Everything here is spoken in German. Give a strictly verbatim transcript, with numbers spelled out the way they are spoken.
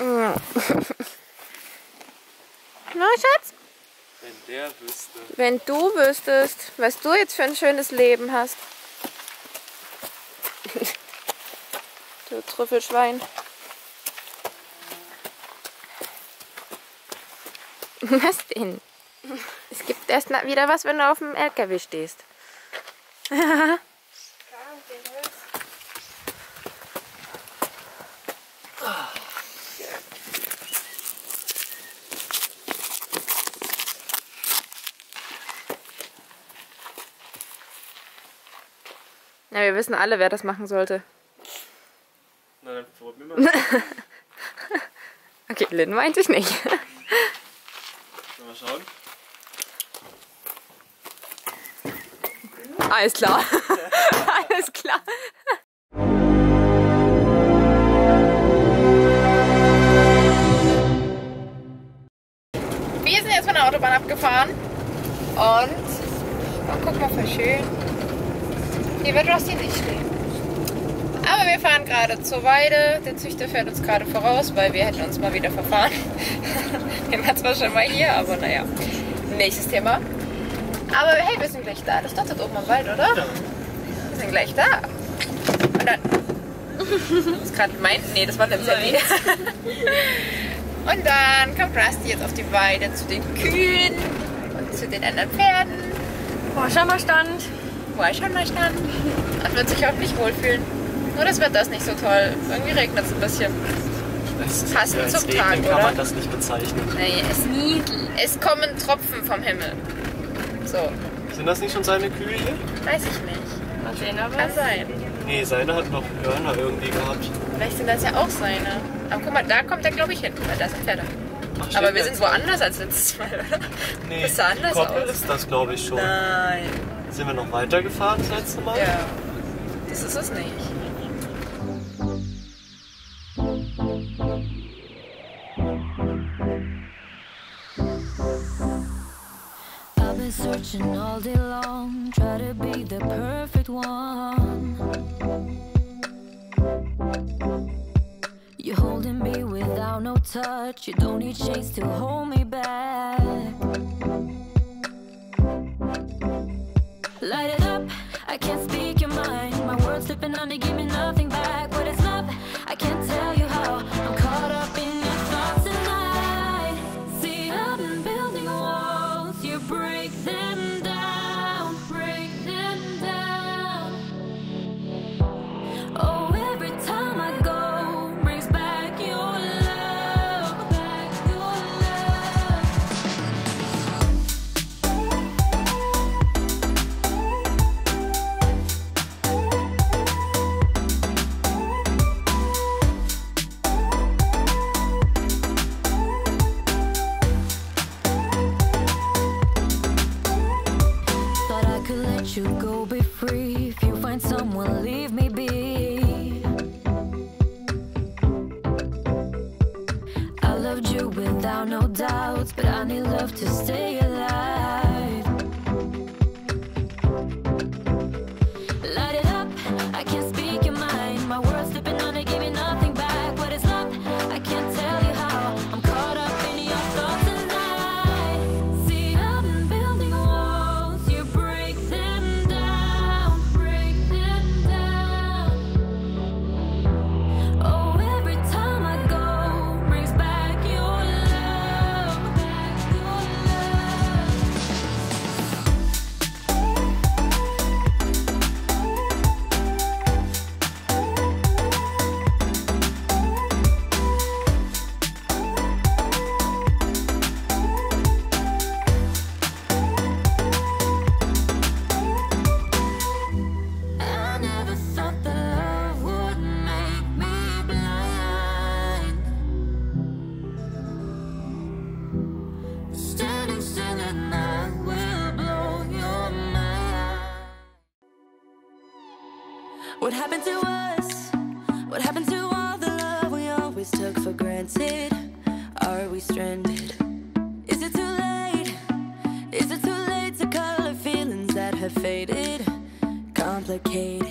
Ja. Na, Schatz? Wenn der wüsste. Wenn du wüsstest, was du jetzt für ein schönes Leben hast. Du Trüffelschwein. Was denn? Es gibt erst wieder was, wenn du auf dem L K W stehst. Ja, wir wissen alle, wer das machen sollte. Na, dann probieren wir mal. Okay, Lynn meint sich nicht. Mal schauen. Alles klar. Alles klar. Wir sind jetzt von der Autobahn abgefahren. Und oh, guck mal, voll schön. Hier wird Rhusty nicht stehen. Aber wir fahren gerade zur Weide. Der Züchter fährt uns gerade voraus, weil wir hätten uns mal wieder verfahren. Wir waren zwar schon mal hier, aber naja. Nächstes Thema. Aber hey, wir sind gleich da. Das ist doch dort oben am Wald, oder? Ja. Wir sind gleich da. Und dann... Das ist gerade mein... Nee, das war der Handy. Und dann kommt Rhusty jetzt auf die Weide zu den Kühen und zu den anderen Pferden. Boah, schau mal, Stand. Schon mal stand. Man wird sich auch nicht wohlfühlen. Nur das Wetter ist nicht so toll. Irgendwie regnet es ein bisschen. Passend zum Tag, oder? Kann man das nicht bezeichnen. Naja, es niedelt. Es kommen Tropfen vom Himmel. So. Sind das nicht schon seine Kühe hier? Weiß ich nicht. Sehen, aber kann sein. Nee, seine hat noch Hörner irgendwie gehabt. Vielleicht sind das ja auch seine. Aber guck mal, da kommt er glaube ich hin. Weil da sind Pferde. Ach, aber wir sind woanders als letztes Mal, oder? Nee, das sah anders Koppel aus. Ist das glaube ich schon. Nein. Sind wir noch weitergefahren das letzte Mal? Ja, das ist es nicht. I've been searching all day long, try to be the perfect one. You're holding me without no touch, you don't need chains to hold me back. Light it up, I can't speak your mind. My words slipping on, they give me nothing back. But it's love, I can't tell you how. I'm caught up in your thoughts tonight. See, I've been building walls, you break them down, break them down. Oh, every time I go, brings back your love, back your love. You go be free, if you find someone leave me be. I loved you without no doubts, but I need love to stay alive. Light it up, I can't speak your mind. My world's slipping on, they give me nothing back. What is love? I can't tell you how. I'm caught up in your thoughts tonight. See, I've been building walls, you break them. What happened to us? What happened to all the love we always took for granted? Are we stranded? Is it too late? Is it too late to color feelings that have faded? Complicated.